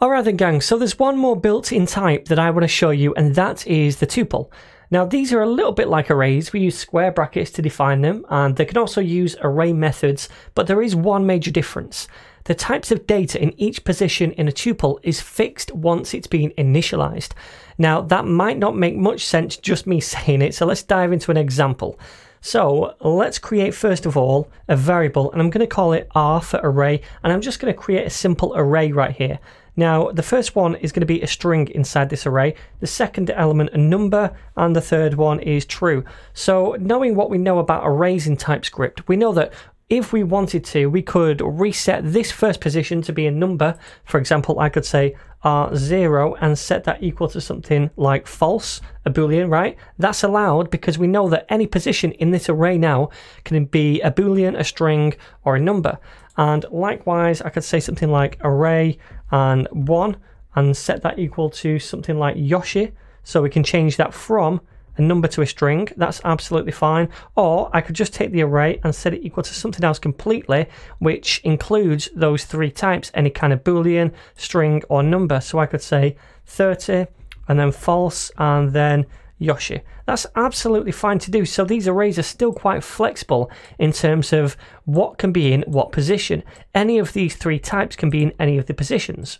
Alright then gang, so there's one more built-in type that I want to show you, and that is the tuple. Now these are a little bit like arrays. We use square brackets to define them, and they can also use array methods, but there is one major difference. The types of data in each position in a tuple is fixed once it's been initialized. Now that might not make much sense just me saying it, so let's dive into an example. So let's create first of all a variable, and I'm going to call it R for array, and I'm just going to create a simple array right here. Now the first one is going to be a string inside this array, the second element a number, and the third one is true. So knowing what we know about arrays in TypeScript, we know that if we wanted to, we could reset this first position to be a number. For example, I could say R0 and set that equal to something like false, a boolean, right? That's allowed because we know that any position in this array now can be a boolean, a string, or a number. And likewise, I could say something like array and 1 and set that equal to something like Yoshi. So we can change that from a number to a string, that's absolutely fine. Or I could just take the array and set it equal to something else completely, which includes those three types, any kind of boolean, string, or number. So I could say 30 and then false and then Yoshi. That's absolutely fine to do. So these arrays are still quite flexible in terms of what can be in what position. Any of these three types can be in any of the positions.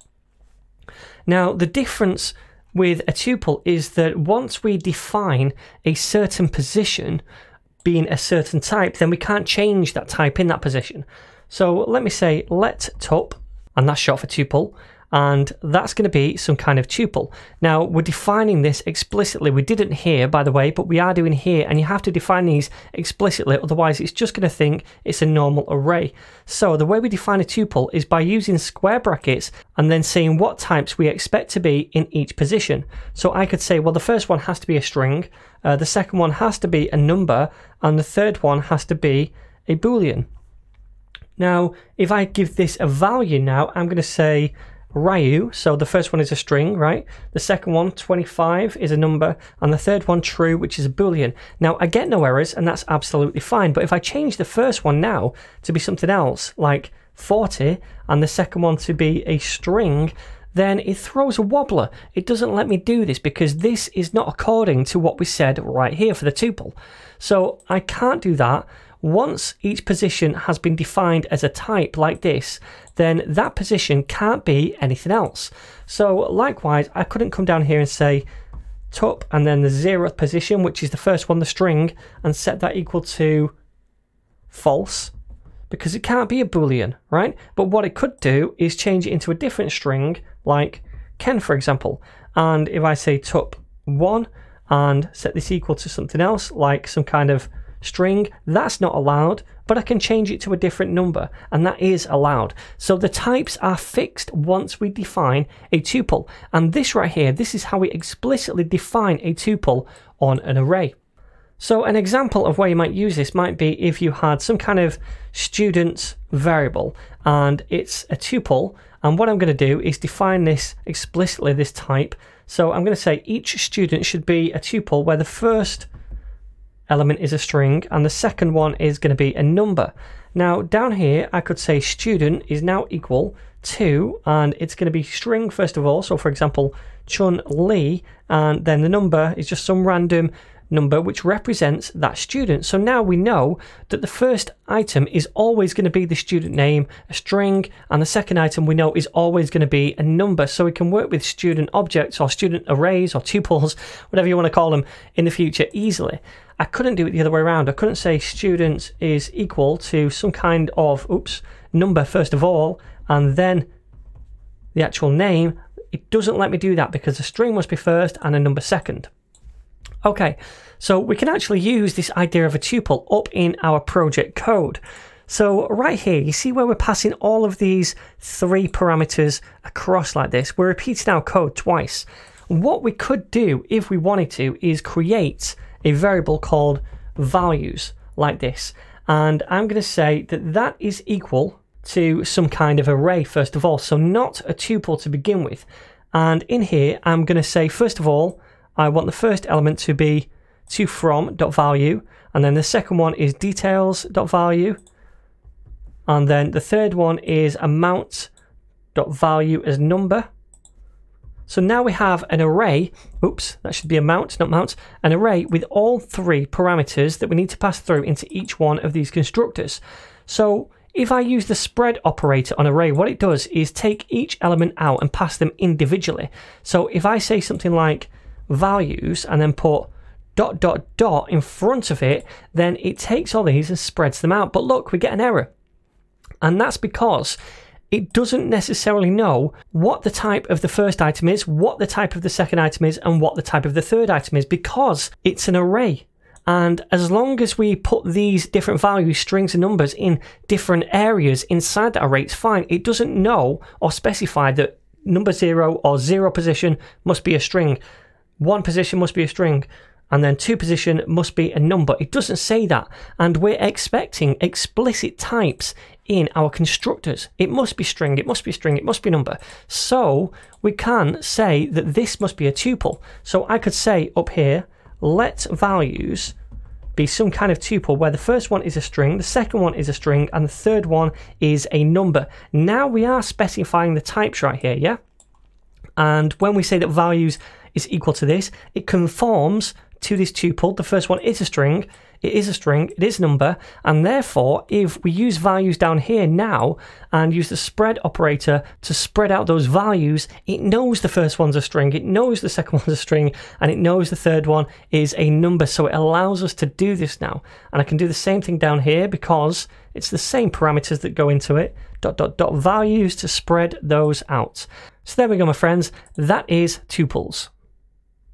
Now the difference with a tuple is that once we define a certain position being a certain type, then we can't change that type in that position. So let me say let tup, and that's short for tuple, and that's going to be some kind of tuple. Now we're defining this explicitly. We didn't here, by the way, but we are doing here, and you have to define these explicitly, otherwise it's just going to think it's a normal array. So the way we define a tuple is by using square brackets and then saying what types we expect to be in each position. So I could say, well, the first one has to be a string, the second one has to be a number, and the third one has to be a boolean. Now if I give this a value, now I'm going to say Ryu, so the first one is a string, right? The second one, 25, is a number, and the third one, true, which is a boolean. Now I get no errors, and that's absolutely fine, but if I change the first one now to be something else, like 40, and the second one to be a string, then it throws a wobbler. It doesn't let me do this because this is not according to what we said right here for the tuple. So I can't do that. Once each position has been defined as a type like this, then that position can't be anything else. So likewise, I couldn't come down here and say tup and then the 0th position, which is the first one, the string, and set that equal to false, because it can't be a boolean, right? But what it could do is change it into a different string, like Ken, for example. And if I say tup 1 and set this equal to something else, like some kind of string, that's not allowed, but I can change it to a different number, and that is allowed. So the types are fixed once we define a tuple, and this right here, this is how we explicitly define a tuple on an array. So an example of where you might use this might be if you had some kind of student variable and it's a tuple, and what I'm going to do is define this explicitly, this type. So I'm going to say each student should be a tuple where the first element is a string and the second one is going to be a number. Now down here I could say student is now equal to, and it's going to be string first of all, so for example Chun Li, and then the number is just some random number which represents that student. So now we know that the first item is always going to be the student name, a string, and the second item we know is always going to be a number. So we can work with student objects or student arrays or tuples, whatever you want to call them, in the future easily. I couldn't do it the other way around. I couldn't say student is equal to some kind of number first of all and then the actual name. It doesn't let me do that because a string must be first and a number second. Okay, so we can actually use this idea of a tuple up in our project code. So right here, you see where we're passing all of these three parameters across like this. We're repeating our code twice. What we could do if we wanted to is create a variable called values like this. And I'm going to say that that is equal to some kind of array first of all, so not a tuple to begin with. And in here, I'm going to say first of all, I want the first element to be to from.value, and then the second one is details.value, and then the third one is amount.value as number, So now we have an array, oops, that should be amount, not mount, an array with all three parameters that we need to pass through into each one of these constructors. So if I use the spread operator on array, what it does is take each element out and pass them individually. So if I say something like values and then put dot dot dot in front of it, then it takes all these and spreads them out. But look, we get an error. And that's because it doesn't necessarily know what the type of the first item is, what the type of the second item is, and what the type of the third item is, because it's an array. And as long as we put these different values, strings and numbers in different areas inside that array, it's fine. It doesn't know or specify that number 0 or 0 position must be a string, 1 position must be a string, and then 2 position must be a number. It doesn't say that. And we're expecting explicit types in our constructors. It must be string, it must be string, it must be number. So we can say that this must be a tuple. So I could say up here, let values be some kind of tuple where the first one is a string, the second one is a string, and the third one is a number. Now we are specifying the types right here, yeah? And when we say that values is equal to this, it conforms to this tuple. The first one is a string, it is a string, it is a number, and therefore if we use values down here now and use the spread operator to spread out those values, it knows the first one's a string, it knows the second one's a string, and it knows the third one is a number. So it allows us to do this now. And I can do the same thing down here because it's the same parameters that go into it, dot dot dot values to spread those out. So there we go, my friends, that is tuples.